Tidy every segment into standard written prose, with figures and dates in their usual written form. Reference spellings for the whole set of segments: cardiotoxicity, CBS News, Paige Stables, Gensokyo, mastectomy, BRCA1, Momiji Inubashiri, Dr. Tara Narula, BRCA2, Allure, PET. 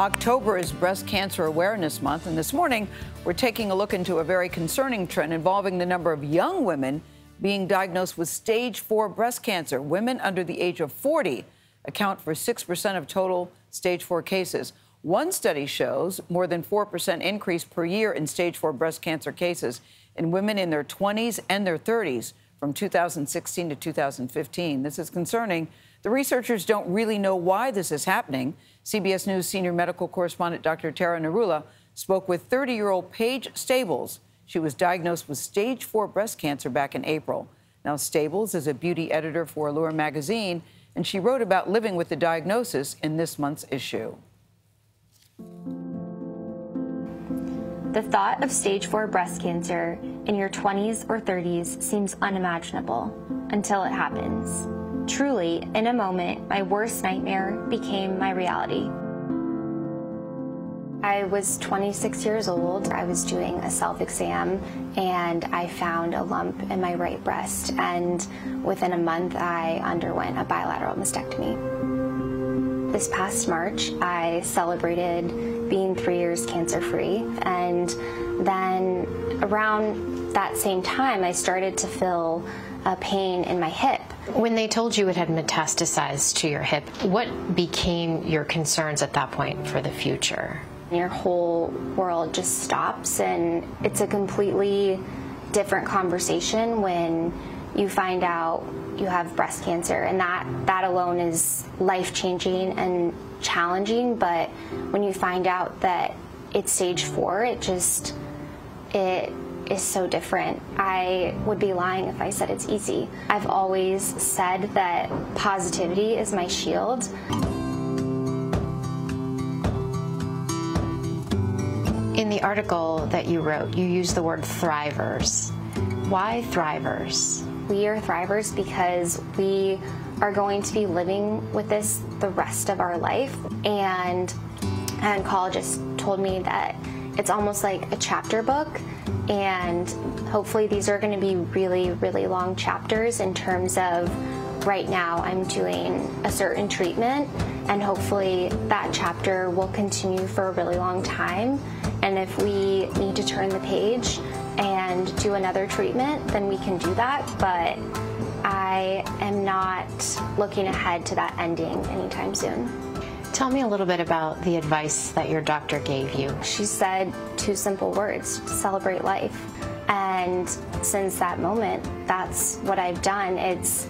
October is Breast Cancer Awareness Month, and this morning we're taking a look into a very concerning trend involving the number of young women being diagnosed with stage 4 breast cancer. Women under the age of 40 account for 6% of total stage 4 cases. One study shows more than 4% increase per year in stage 4 breast cancer cases in women in their 20s and their 30s from 2016 to 2015. This is concerning. The researchers don't really know why this is happening. CBS News senior medical correspondent Dr. Tara Narula spoke with 30-year-old Paige Stables. She was diagnosed with stage 4 breast cancer back in April. Now, Stables is a beauty editor for Allure magazine, and she wrote about living with the diagnosis in this month's issue. The thought of stage 4 breast cancer in your 20s or 30s seems unimaginable until it happens. Truly, in a moment, my worst nightmare became my reality. I was 26 years old. I was doing a self-exam and I found a lump in my right breast, and within a month I underwent a bilateral mastectomy. This past March, I celebrated being 3 years cancer-free, and then around that same time I started to feel a pain in my hip. When they told you it had metastasized to your hip, what became your concerns at that point for the future? Your whole world just stops, and it's a completely different conversation when you find out you have breast cancer, and that alone is life-changing and challenging. But when you find out that it's stage 4, it is so different. I would be lying if I said it's easy. I've always said that positivity is my shield. In the article that you wrote, you used the word thrivers. Why thrivers? We are thrivers because we are going to be living with this the rest of our life. And an oncologist told me that it's almost like a chapter book, and hopefully these are going to be really, really long chapters in terms of right now I'm doing a certain treatment, and hopefully that chapter will continue for a really long time. And if we need to turn the page and do another treatment, then we can do that. But I am not looking ahead to that ending anytime soon. Tell me a little bit about the advice that your doctor gave you. She said 2 simple words: celebrate life. And since that moment, that's what I've done. It's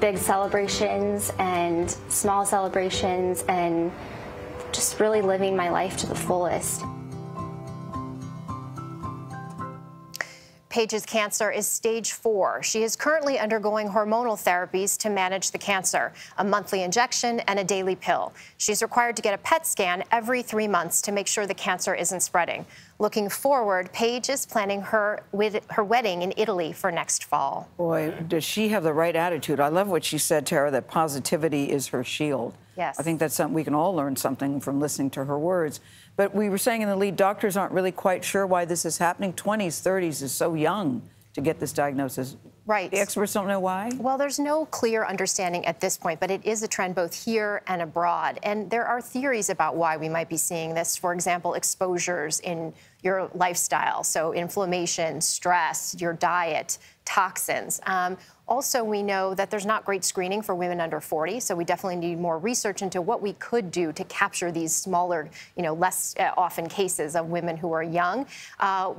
big celebrations and small celebrations, and just really living my life to the fullest. Paige's cancer is stage 4. She is currently undergoing hormonal therapies to manage the cancer, a monthly injection and a daily pill. She's required to get a PET scan every 3 months to make sure the cancer isn't spreading. Looking forward, Paige is planning her wedding in Italy for next fall. Boy, does she have the right attitude. I love what she said, Tara, that positivity is her shield. Yes. I think that's something we can all learn something from listening to her words. But we were saying in the lead, doctors aren't really quite sure why this is happening. 20s, 30s is so young to get this diagnosis. Right. The experts don't know why? Well, there's no clear understanding at this point, but it is a trend both here and abroad. And there are theories about why we might be seeing this. For example, exposures in your lifestyle, so inflammation, stress, your diet, toxins. Also, we know that there's not great screening for women under 40, so we definitely need more research into what we could do to capture these smaller, less often cases of women who are young.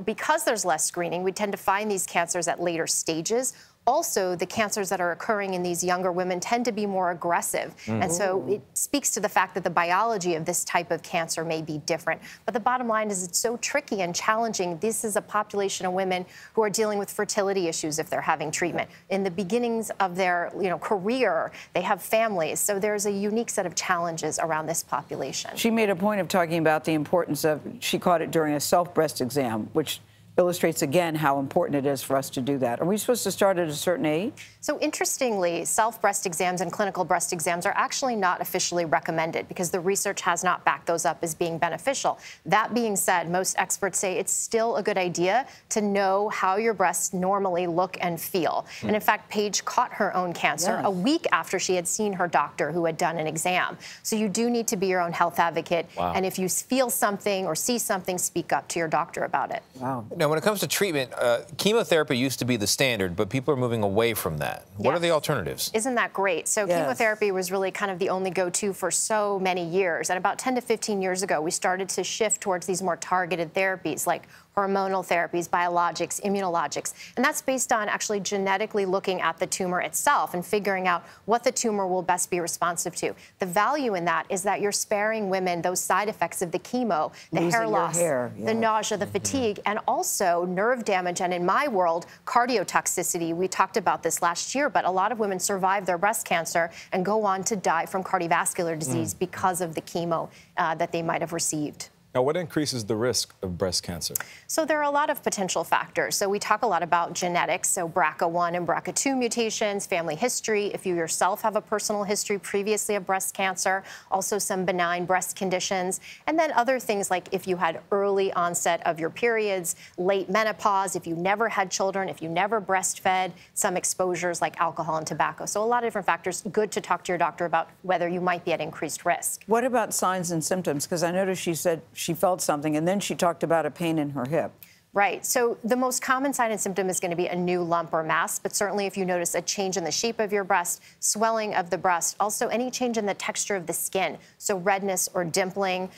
Because there's less screening, we tend to find these cancers at later stages. Also, the cancers that are occurring in these younger women tend to be more aggressive. Mm-hmm. And so it speaks to the fact that the biology of this type of cancer may be different. But the bottom line is it's so tricky and challenging. This is a population of women who are dealing with fertility issues if they're having treatment. In the beginnings of their career, they have families. So there's a unique set of challenges around this population. She made a point of talking about the importance of, she caught it during a self-breast exam, which illustrates again how important it is for us to do that. Are we supposed to start at a certain age? So interestingly, self-breast exams and clinical breast exams are actually not officially recommended because the research has not backed those up as being beneficial. That being said, most experts say it's still a good idea to know how your breasts normally look and feel. And in fact, Paige caught her own cancer a week after she had seen her doctor who had done an exam. So you do need to be your own health advocate. And if you feel something or see something, speak up to your doctor about it. Now, when it comes to treatment, chemotherapy used to be the standard, but people are moving away from that. What are the alternatives? Isn't that great? So chemotherapy was really kind of the only go-to for so many years. And about 10 to 15 years ago, we started to shift towards these more targeted therapies like hormonal therapies, biologics, immunologics. And that's based on actually genetically looking at the tumor itself and figuring out what the tumor will best be responsive to. The value in that is that you're sparing women those side effects of the chemo, the hair loss, the nausea, the fatigue, and also nerve damage, and in my world, cardiotoxicity. We talked about this last year, but a lot of women survive their breast cancer and go on to die from cardiovascular disease because of the chemo that they might have received. Now, what increases the risk of breast cancer? So there are a lot of potential factors. So we talk a lot about genetics, so BRCA1 and BRCA2 mutations, family history, if you yourself have a personal history previously of breast cancer, also some benign breast conditions, and then other things like if you had early onset of your periods, late menopause, if you never had children, if you never breastfed, some exposures like alcohol and tobacco. So a lot of different factors. Good to talk to your doctor about whether you might be at increased risk. What about signs and symptoms? Because I noticed she said she felt something, and then she talked about a pain in her hip. Right, so the most common sign and symptom is going to be a new lump or mass, but certainly if you notice a change in the shape of your breast, swelling of the breast, also any change in the texture of the skin, so redness or dimpling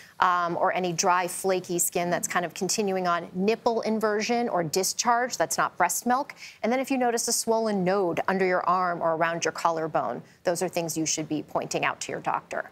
or any dry, flaky skin that's kind of continuing on, nipple inversion or discharge, that's not breast milk, and then if you notice a swollen node under your arm or around your collarbone, those are things you should be pointing out to your doctor.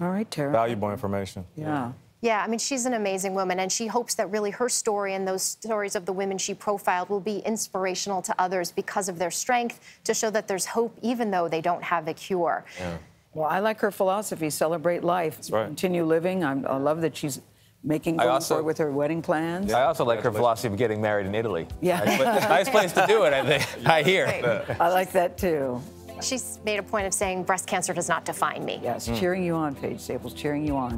All right, Tara. Valuable information. Yeah. Yeah, I mean, she's an amazing woman, and she hopes that really her story and those stories of the women she profiled will be inspirational to others because of their strength, to show that there's hope even though they don't have a cure. Yeah. Well, I like her philosophy, celebrate life, continue living. I love that she's making going forward with her wedding plans. Yeah. I also like her philosophy of getting married in Italy. Yeah. Nice place to do it, I think, I hear. I like that, too. She's made a point of saying breast cancer does not define me. Yes, cheering you on, Paige Stables, cheering you on.